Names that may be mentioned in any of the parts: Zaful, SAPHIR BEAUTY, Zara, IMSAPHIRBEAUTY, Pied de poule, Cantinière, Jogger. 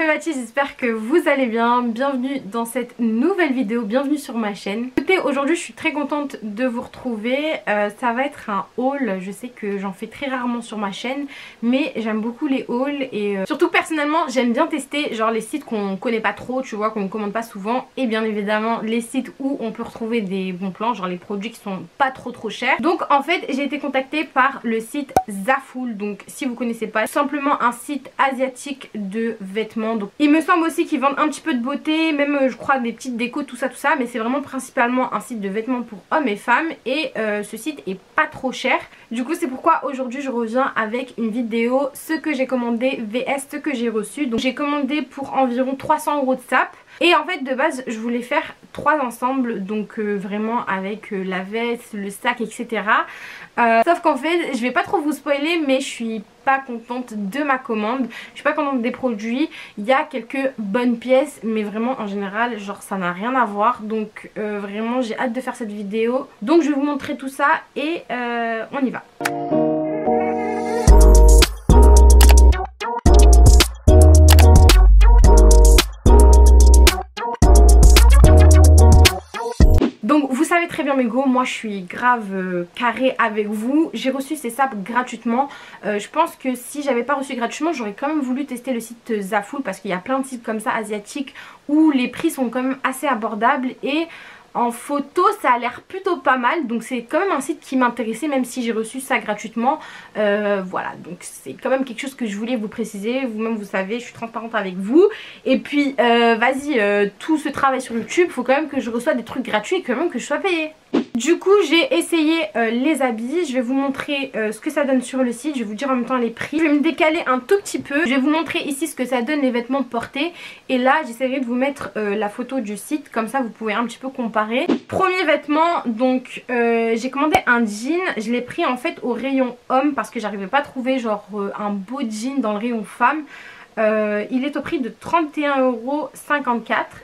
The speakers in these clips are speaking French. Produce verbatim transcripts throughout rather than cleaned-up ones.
Saphir Beauty, j'espère que vous allez bien, bienvenue dans cette nouvelle vidéo, bienvenue sur ma chaîne. Écoutez, aujourd'hui je suis très contente de vous retrouver, euh, ça va être un haul, je sais que j'en fais très rarement sur ma chaîne, mais j'aime beaucoup les hauls et euh, surtout personnellement j'aime bien tester genre les sites qu'on connaît pas trop, tu vois, qu'on ne commande pas souvent, et bien évidemment les sites où on peut retrouver des bons plans, genre les produits qui sont pas trop trop chers. Donc en fait j'ai été contactée par le site Zaful, donc si vous connaissez pas, simplement un site asiatique de vêtements. Donc il me semble aussi qu'ils vendent un petit peu de beauté, même euh, je crois des petites décos, tout ça tout ça, mais c'est vraiment principalement un site de vêtements pour hommes et femmes, et euh, ce site est pas trop cher. Du coup c'est pourquoi aujourd'hui je reviens avec une vidéo ce que j'ai commandé vs ce que j'ai reçu. Donc j'ai commandé pour environ trois cents euros de sap. Et en fait de base je voulais faire trois ensembles, donc euh, vraiment avec euh, la veste, le sac, etc. euh, Sauf qu'en fait je vais pas trop vous spoiler, mais je suis pas contente de ma commande. Je suis pas contente des produits. Il y a quelques bonnes pièces, mais vraiment en général genre ça n'a rien à voir. Donc euh, vraiment j'ai hâte de faire cette vidéo, donc je vais vous montrer tout ça. Et euh, on y va. Très bien mes go, moi je suis grave euh, carrée avec vous. J'ai reçu ces sapes gratuitement. euh, Je pense que si j'avais pas reçu gratuitement, j'aurais quand même voulu tester le site Zaful, parce qu'il y a plein de sites comme ça asiatiques où les prix sont quand même assez abordables, et en photo ça a l'air plutôt pas mal. Donc c'est quand même un site qui m'intéressait, même si j'ai reçu ça gratuitement. euh, Voilà, donc c'est quand même quelque chose que je voulais vous préciser. Vous même vous savez, je suis transparente avec vous. Et puis euh, vas-y, euh, tout ce travail sur YouTube, faut quand même que je reçoive des trucs gratuits et quand même que je sois payée. Du coup j'ai essayé euh, les habits. Je vais vous montrer euh, ce que ça donne sur le site. Je vais vous dire en même temps les prix. Je vais me décaler un tout petit peu. Je vais vous montrer ici ce que ça donne les vêtements portés, et là j'essaierai de vous mettre euh, la photo du site, comme ça vous pouvez un petit peu comparer. Premier vêtement, donc euh, j'ai commandé un jean. Je l'ai pris en fait au rayon homme, parce que j'arrivais pas à trouver genre euh, un beau jean dans le rayon femme. euh, Il est au prix de trente et un euros cinquante-quatre.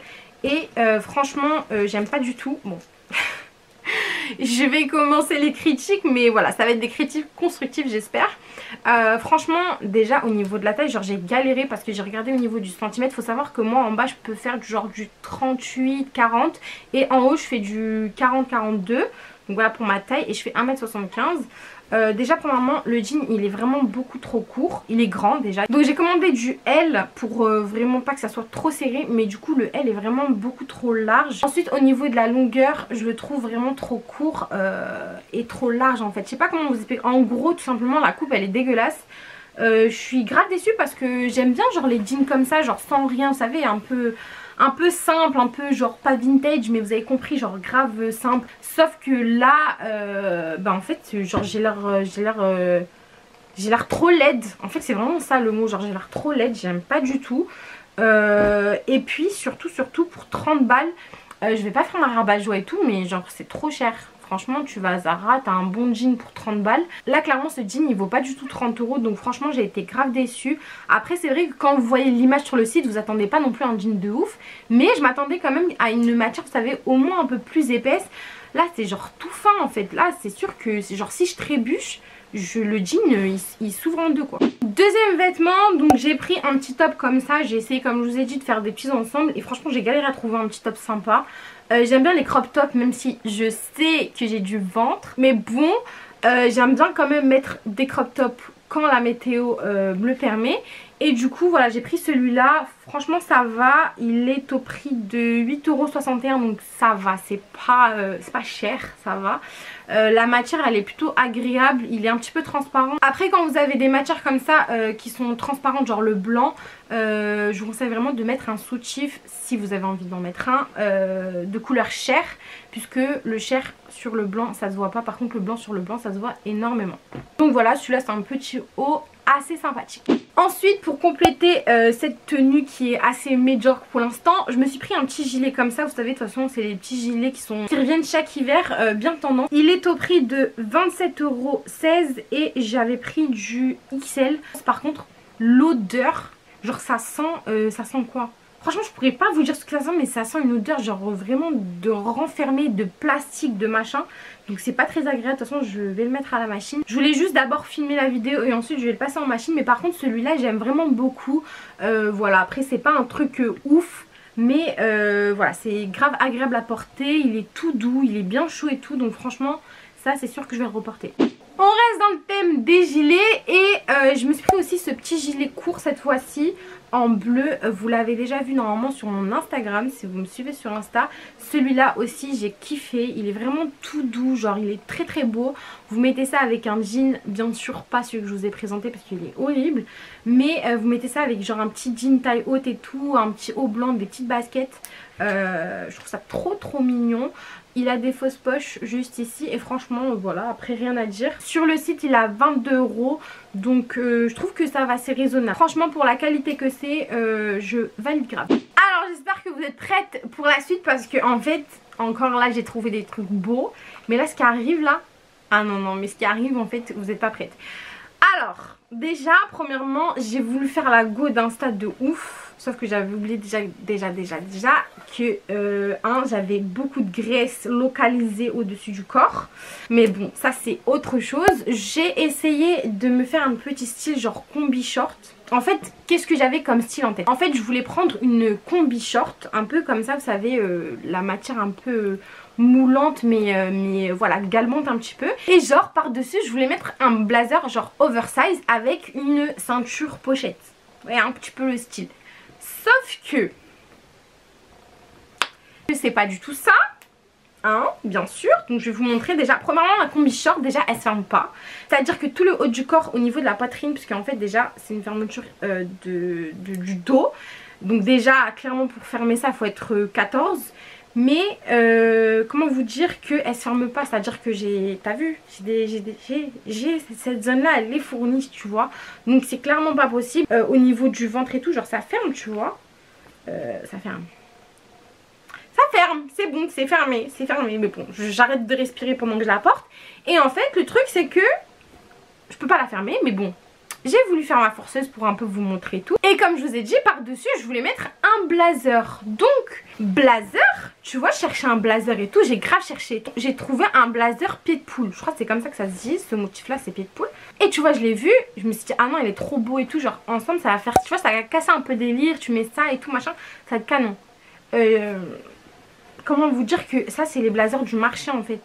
Et euh, franchement euh, j'aime pas du tout. Bon, je vais commencer les critiques, mais voilà, ça va être des critiques constructives j'espère. euh, Franchement déjà au niveau de la taille, genre j'ai galéré parce que j'ai regardé au niveau du centimètre. Faut savoir que moi en bas je peux faire du genre du trente-huit quarante, et en haut je fais du quarante quarante-deux. Donc voilà pour ma taille, et je fais un mètre soixante-quinze. euh, Déjà premièrement le jean il est vraiment beaucoup trop court, il est grand déjà. Donc j'ai commandé du L pour euh, vraiment pas que ça soit trop serré, mais du coup le L est vraiment beaucoup trop large. Ensuite au niveau de la longueur je le trouve vraiment trop court euh, et trop large en fait. Je sais pas comment vous expliquer, en gros tout simplement la coupe elle est dégueulasse. euh, Je suis grave déçue parce que j'aime bien genre les jeans comme ça, genre sans rien, vous savez, un peu... un peu simple, un peu genre pas vintage, mais vous avez compris, genre grave simple. Sauf que là, euh, bah en fait, genre j'ai l'air, j'ai l'air, euh, j'ai l'air trop laide. En fait, c'est vraiment ça le mot, genre j'ai l'air trop laide, j'aime pas du tout. Euh, et puis surtout, surtout pour trente balles, euh, je vais pas faire ma rabat joie et tout, mais genre c'est trop cher. Franchement tu vas à Zara, t'as un bon jean pour trente balles. Là clairement ce jean il vaut pas du tout trente euros. Donc franchement j'ai été grave déçue. Après c'est vrai que quand vous voyez l'image sur le site, vous attendez pas non plus un jean de ouf, mais je m'attendais quand même à une matière, vous savez, au moins un peu plus épaisse. Là c'est genre tout fin en fait. Là c'est sûr que c'est genre si je trébuche, je, le jean il, il s'ouvre en deux quoi. Deuxième vêtement, donc j'ai pris un petit top comme ça. J'ai essayé comme je vous ai dit de faire des petits ensembles, et franchement j'ai galéré à trouver un petit top sympa. Euh, j'aime bien les crop tops, même si je sais que j'ai du ventre, mais bon euh, j'aime bien quand même mettre des crop tops quand la météo euh, me le permet. Et du coup voilà j'ai pris celui-là. Franchement ça va, il est au prix de huit euros soixante et un. Donc ça va, c'est pas, euh, c'est pas cher, ça va. euh, La matière elle est plutôt agréable, il est un petit peu transparent. Après quand vous avez des matières comme ça euh, qui sont transparentes, genre le blanc, euh, je vous conseille vraiment de mettre un soutif, si vous avez envie d'en mettre un, euh, de couleur chair, puisque le chair sur le blanc ça se voit pas, par contre le blanc sur le blanc ça se voit énormément. Donc voilà, celui-là c'est un petit haut assez sympathique. Ensuite pour compléter euh, cette tenue qui est assez médiocre pour l'instant, je me suis pris un petit gilet comme ça. Vous savez de toute façon c'est les petits gilets qui sont qui reviennent chaque hiver, euh, bien tendance. Il est au prix de vingt-sept euros seize, et j'avais pris du X L. Par contre l'odeur, genre ça sent, euh, ça sent quoi? Franchement, je pourrais pas vous dire ce que ça sent, mais ça sent une odeur genre vraiment de renfermé, de plastique, de machin. Donc c'est pas très agréable. De toute façon, je vais le mettre à la machine. Je voulais juste d'abord filmer la vidéo et ensuite je vais le passer en machine. Mais par contre, celui-là, j'aime vraiment beaucoup. Euh, voilà, après c'est pas un truc euh, ouf. Mais euh, voilà, c'est grave agréable à porter. Il est tout doux, il est bien chaud et tout. Donc franchement, ça c'est sûr que je vais le reporter. On reste dans le thème des gilets et euh, je me suis pris aussi ce petit gilet court cette fois-ci en bleu. Vous l'avez déjà vu normalement sur mon Instagram si vous me suivez sur Insta. Celui-là aussi j'ai kiffé, il est vraiment tout doux, genre il est très très beau. Vous mettez ça avec un jean, bien sûr pas celui que je vous ai présenté parce qu'il est horrible. Mais euh, vous mettez ça avec genre un petit jean taille haute et tout, un petit haut blanc, des petites baskets. Euh, je trouve ça trop trop mignon. Il a des fausses poches juste ici et franchement voilà, après rien à dire. Sur le site il a vingt-deux euros, donc euh, je trouve que ça va, c'est raisonnable. Franchement pour la qualité que c'est, euh, je valide grave. Alors j'espère que vous êtes prêtes pour la suite parce que en fait encore là j'ai trouvé des trucs beaux. Mais là ce qui arrive là, ah non non mais ce qui arrive en fait vous n'êtes pas prêtes. Alors déjà premièrement j'ai voulu faire la go d'insta de ouf. Sauf que j'avais oublié déjà, déjà, déjà, déjà que euh, hein, j'avais beaucoup de graisse localisée au-dessus du corps. Mais bon, ça c'est autre chose. J'ai essayé de me faire un petit style genre combi short. En fait, qu'est-ce que j'avais comme style en tête? En fait, je voulais prendre une combi short, un peu comme ça, vous savez, euh, la matière un peu moulante, mais, euh, mais voilà, galbante un petit peu. Et genre, par-dessus, je voulais mettre un blazer genre oversize avec une ceinture pochette. Ouais, un petit peu le style. Sauf que c'est pas du tout ça, hein, bien sûr. Donc je vais vous montrer déjà, premièrement la combi short, déjà elle se ferme pas. C'est-à-dire que tout le haut du corps au niveau de la poitrine, parce qu'en fait déjà c'est une fermeture euh, de, de, du dos. Donc déjà clairement pour fermer ça il faut être quatorze. Mais euh, comment vous dire qu'elle se ferme pas, c'est-à-dire que j'ai, t'as vu, j'ai cette zone-là, elle est fournie, tu vois. Donc c'est clairement pas possible. Euh, au niveau du ventre et tout, genre ça ferme, tu vois. Euh, ça ferme. Ça ferme, c'est bon, c'est fermé, c'est fermé. Mais bon, j'arrête de respirer pendant que je la porte. Et en fait, le truc c'est que je peux pas la fermer, mais bon. J'ai voulu faire ma forceuse pour un peu vous montrer tout. Et comme je vous ai dit, par-dessus, je voulais mettre un blazer. Donc, blazer, tu vois, je cherchais un blazer et tout. J'ai grave cherché. J'ai trouvé un blazer pied de poule. Je crois que c'est comme ça que ça se dit. Ce motif-là, c'est pied de poule. Et tu vois, je l'ai vu. Je me suis dit, ah non, il est trop beau et tout. Genre, ensemble, ça va faire... Tu vois, ça va casser un peu délire. Tu mets ça et tout, machin. Ça va être canon. Euh, comment vous dire que ça, c'est les blazers du marché, en fait.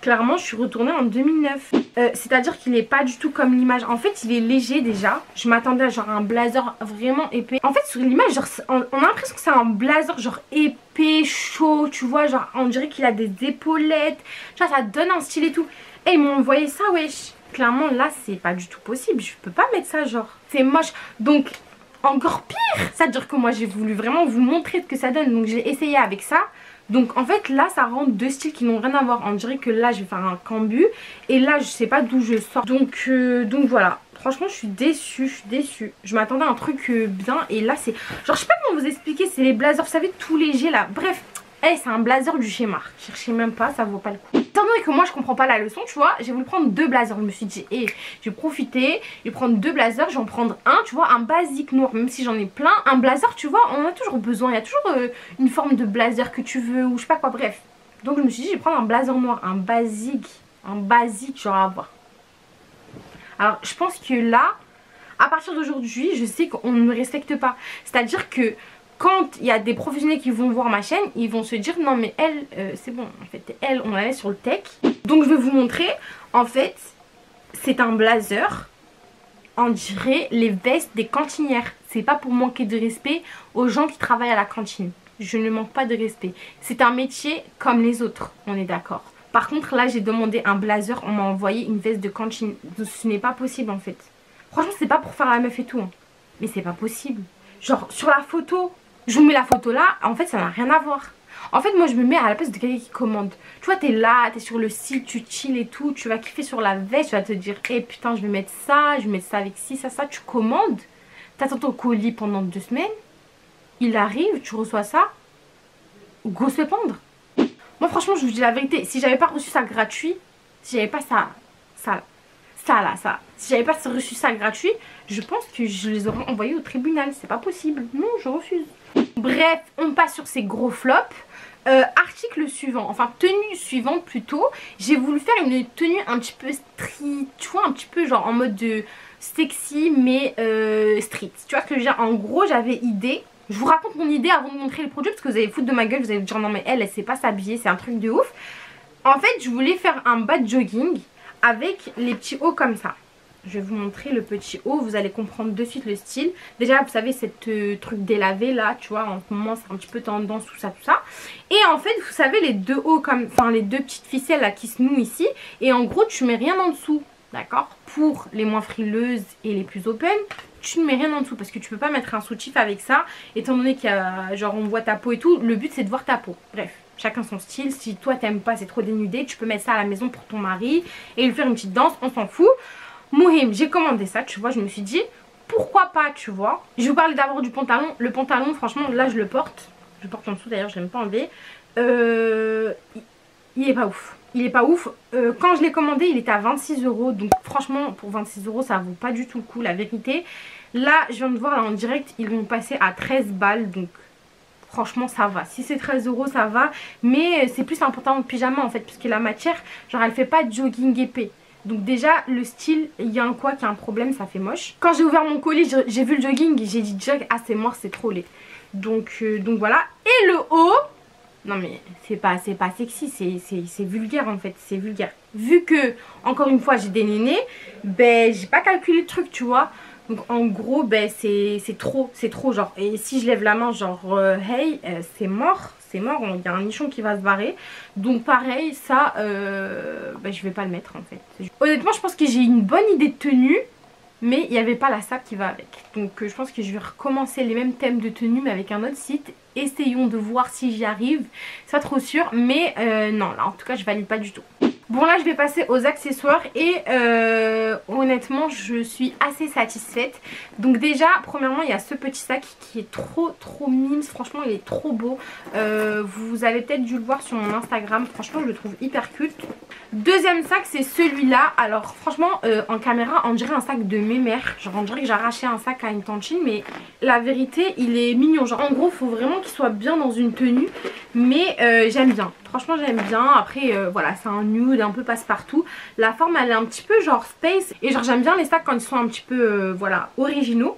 Clairement je suis retournée en deux mille neuf, euh, c'est à dire qu'il est pas du tout comme l'image. En fait il est léger déjà. Je m'attendais à genre un blazer vraiment épais. En fait sur l'image genre on, on a l'impression que c'est un blazer genre épais, chaud. Tu vois genre on dirait qu'il a des épaulettes. Genre ça donne un style et tout. Et ils m'ont envoyé ça wesh. Clairement là c'est pas du tout possible. Je peux pas mettre ça genre. C'est moche. Donc encore pire. Ça veut dire que moi j'ai voulu vraiment vous montrer ce que ça donne. Donc j'ai essayé avec ça. Donc en fait là ça rend deux styles qui n'ont rien à voir. On dirait que là je vais faire un cambu et là je sais pas d'où je sors. Donc, euh, donc voilà, franchement je suis déçue, je suis déçue. Je m'attendais à un truc euh, bien et là c'est... Genre je sais pas comment vous expliquer, c'est les blazers, vous savez, tout léger là. Bref, hey, c'est un blazer du schéma. Cherchez même pas, ça vaut pas le coup. Étant donné que moi je comprends pas la leçon, tu vois, j'ai voulu prendre deux blazers. Je me suis dit, hé, hey, je vais profiter, je vais prendre deux blazers, je vais en prendre un, tu vois, un basique noir, même si j'en ai plein. Un blazer, tu vois, on en a toujours besoin, il y a toujours euh, une forme de blazer que tu veux ou je sais pas quoi, bref. Donc je me suis dit, je vais prendre un blazer noir, un basique, un basique, genre à avoir. Alors je pense que là, à partir d'aujourd'hui, je sais qu'on ne me respecte pas. C'est-à-dire que... Quand il y a des professionnels qui vont voir ma chaîne, ils vont se dire non mais elle, euh, c'est bon en fait, elle, on la laisse sur le tech. Donc je vais vous montrer, en fait, c'est un blazer, on dirait les vestes des cantinières. C'est pas pour manquer de respect aux gens qui travaillent à la cantine. Je ne manque pas de respect. C'est un métier comme les autres, on est d'accord. Par contre là j'ai demandé un blazer, on m'a envoyé une veste de cantine. Ce n'est pas possible en fait. Franchement c'est pas pour faire la meuf et tout, hein. Mais c'est pas possible. Genre sur la photo... Je vous mets la photo là, en fait ça n'a rien à voir. En fait moi je me mets à la place de quelqu'un qui commande. Tu vois t'es là, t'es sur le site, tu chill et tout. Tu vas kiffer sur la veste, tu vas te dire eh hey, putain je vais mettre ça, je vais mettre ça avec ci, ça, ça. Tu commandes, t'attends ton colis pendant deux semaines. Il arrive, tu reçois ça. Go se pendre. Moi franchement je vous dis la vérité, si j'avais pas reçu ça gratuit, si j'avais pas ça, ça, ça là, ça. Si j'avais pas reçu ça gratuit, je pense que je les aurais envoyés au tribunal. C'est pas possible. Non, je refuse. Bref, on passe sur ces gros flops. Euh, article suivant, enfin tenue suivante plutôt. J'ai voulu faire une tenue un petit peu street, tu vois, un petit peu genre en mode de sexy mais euh, street. Tu vois ce que je veux dire? En gros, j'avais idée. Je vous raconte mon idée avant de montrer le produit parce que vous allez foutre de ma gueule, vous allez vous dire non mais elle, elle sait pas s'habiller, c'est un truc de ouf. En fait, je voulais faire un bas de jogging avec les petits hauts comme ça. Je vais vous montrer le petit haut, vous allez comprendre de suite le style. Déjà vous savez cette euh, truc délavé là, tu vois, en ce moment c'est un petit peu tendance, tout ça, tout ça. Et en fait vous savez les deux hauts comme, enfin les deux petites ficelles là qui se nouent ici. Et en gros tu mets rien en dessous, d'accord? Pour les moins frileuses et les plus open, tu ne mets rien en dessous parce que tu peux pas mettre un soutif avec ça. Étant donné qu'il y a, genre on voit ta peau et tout, le but c'est de voir ta peau, bref. Chacun son style, si toi t'aimes pas, c'est trop dénudé, tu peux mettre ça à la maison pour ton mari et lui faire une petite danse, on s'en fout. Mohim, j'ai commandé ça, tu vois, je me suis dit pourquoi pas, tu vois. Je vous parle d'abord du pantalon. Le pantalon, franchement, là je le porte. Je le porte en dessous d'ailleurs, je l'aime pas enlever. Euh, il est pas ouf. Il est pas ouf. Euh, quand je l'ai commandé, il était à vingt-six euros. Donc franchement, pour vingt-six euros, ça vaut pas du tout le coup, la vérité. Là, je viens de voir là, en direct, ils l'ont passé à treize balles. Donc franchement ça va, si c'est treize euros ça va, mais c'est plus important de pyjama en fait, puisque la matière, genre elle fait pas de jogging épais, donc déjà le style, il y a un quoi qui a un problème, ça fait moche. Quand j'ai ouvert mon colis, j'ai vu le jogging et j'ai dit jog, ah c'est mort, c'est trop laid, donc, euh, donc voilà. Et le haut, non mais c'est pas, pas sexy, c'est vulgaire en fait, c'est vulgaire. Vu que, encore une fois j'ai des nénés, ben j'ai pas calculé le truc tu vois. Donc en gros ben c'est trop, c'est trop genre, et si je lève la main genre euh, hey euh, c'est mort, c'est mort, il y a un nichon qui va se barrer. Donc pareil ça euh, ben, je vais pas le mettre en fait. Honnêtement je pense que j'ai une bonne idée de tenue mais il n'y avait pas la sape qui va avec. Donc euh, je pense que je vais recommencer les mêmes thèmes de tenue mais avec un autre site. Essayons de voir si j'y arrive, c'est pas trop sûr mais euh, non là en tout cas je valide pas du tout. Bon là je vais passer aux accessoires et euh, honnêtement je suis assez satisfaite. Donc déjà premièrement il y a ce petit sac qui est trop trop mimes, franchement il est trop beau. euh, Vous avez peut-être dû le voir sur mon Instagram, franchement je le trouve hyper culte. Deuxième sac c'est celui-là, alors franchement euh, en caméra on dirait un sac de mémère. Genre on dirait que j'arrachais un sac à une tantine mais la vérité il est mignon. Genre en gros faut vraiment qu'il soit bien dans une tenue mais euh, j'aime bien. Franchement j'aime bien, après euh, voilà c'est un nude un peu passe-partout. La forme elle est un petit peu genre space et genre j'aime bien les sacs quand ils sont un petit peu euh, voilà originaux.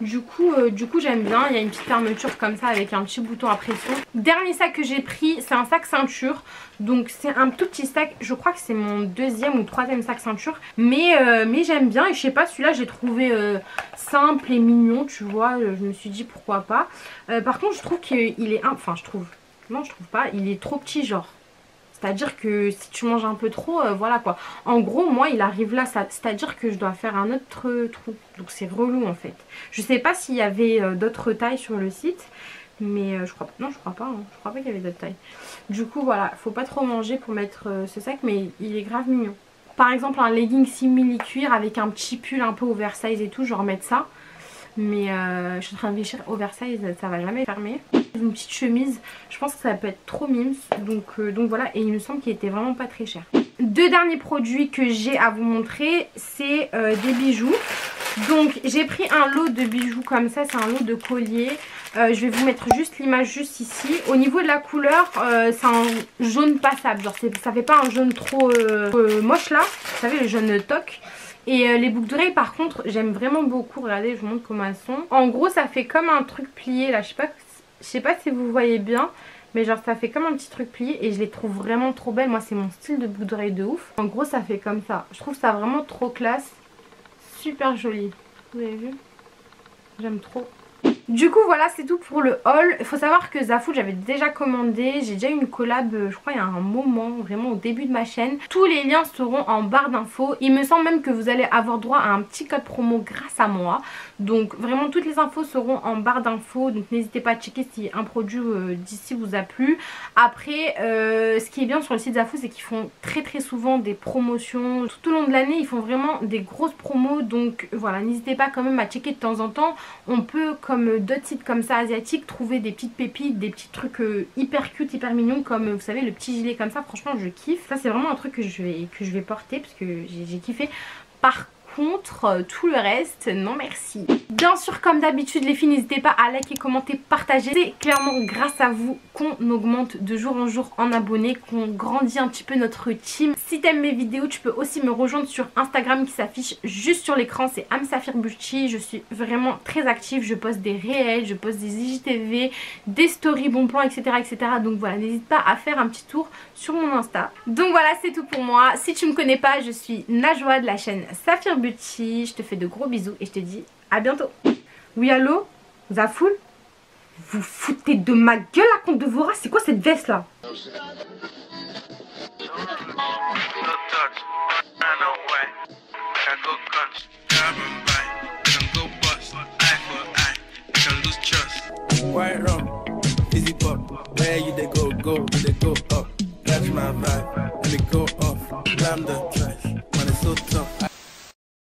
Du coup, euh, du coup j'aime bien, il y a une petite fermeture comme ça avec un petit bouton à pression. Dernier sac que j'ai pris c'est un sac ceinture. Donc c'est un tout petit sac, je crois que c'est mon deuxième ou troisième sac ceinture. Mais, euh, mais j'aime bien et je sais pas, celui-là j'ai trouvé euh, simple et mignon tu vois. Je me suis dit pourquoi pas. euh, Par contre je trouve qu'il est, enfin je trouve, non je trouve pas, il est trop petit genre. C'est-à-dire que si tu manges un peu trop, euh, voilà quoi. En gros, moi, il arrive là, c'est-à-dire que je dois faire un autre euh, trou. Donc c'est relou en fait. Je sais pas s'il y avait euh, d'autres tailles sur le site, mais euh, je crois pas. Non, je crois pas. Hein. Je crois pas qu'il y avait d'autres tailles. Du coup, voilà, faut pas trop manger pour mettre euh, ce sac, mais il est grave mignon. Par exemple, un legging simili-cuir avec un petit pull un peu oversize et tout, je vais remettre ça. Mais euh, je suis en train de réfléchir, oversize ça va jamais fermer. Une petite chemise, je pense que ça peut être trop mimes. Donc, euh, donc voilà, et il me semble qu'il était vraiment pas très cher. Deux derniers produits que j'ai à vous montrer, c'est euh, des bijoux. Donc j'ai pris un lot de bijoux comme ça, c'est un lot de colliers. Euh, je vais vous mettre juste l'image juste ici. Au niveau de la couleur, euh, c'est un jaune passable. Genre ça fait pas un jaune trop euh, euh, moche là, vous savez le jaune toc. Et les boucles d'oreilles par contre j'aime vraiment beaucoup, regardez je vous montre comment elles sont. En gros ça fait comme un truc plié là, je sais pas, je sais pas si vous voyez bien, mais genre ça fait comme un petit truc plié et je les trouve vraiment trop belles, moi c'est mon style de boucles d'oreilles de ouf. En gros ça fait comme ça, je trouve ça vraiment trop classe, super joli, vous avez vu, j'aime trop. Du coup voilà c'est tout pour le haul. Il faut savoir que Zaful j'avais déjà commandé, j'ai déjà eu une collab je crois il y a un moment, vraiment au début de ma chaîne. Tous les liens seront en barre d'infos. Il me semble même que vous allez avoir droit à un petit code promo grâce à moi. Donc vraiment toutes les infos seront en barre d'infos. Donc n'hésitez pas à checker si un produit euh, d'ici vous a plu. Après euh, ce qui est bien sur le site Zaful c'est qu'ils font très très souvent des promotions. Tout au long de l'année ils font vraiment des grosses promos. Donc voilà n'hésitez pas quand même à checker de temps en temps. On peut comme d'autres sites comme ça asiatiques trouver des petites pépites, des petits trucs euh, hyper cute, hyper mignons, comme vous savez le petit gilet comme ça, franchement je kiffe. Ça c'est vraiment un truc que je vais, que je vais porter parce que j'ai kiffé. Par contre, tout le reste, non merci. Bien sûr, comme d'habitude, les filles, n'hésitez pas à liker, commenter, partager. C'est clairement grâce à vous qu'on augmente de jour en jour en abonnés, qu'on grandit un petit peu notre team. Si t'aimes mes vidéos, tu peux aussi me rejoindre sur Instagram qui s'affiche juste sur l'écran. C'est IMSAPHIR Beauty. Je suis vraiment très active. Je poste des réels, je poste des I G T V, des stories, bon plan, et cetera et cetera. Donc voilà, n'hésite pas à faire un petit tour sur mon Insta. Donc voilà, c'est tout pour moi. Si tu me connais pas, je suis Najwa de la chaîne Saphir Beauty. Je te fais de gros bisous et je te dis à bientôt. Oui, allô, Zaful? Vous foutez de ma gueule à compte de Vora? C'est quoi cette veste là?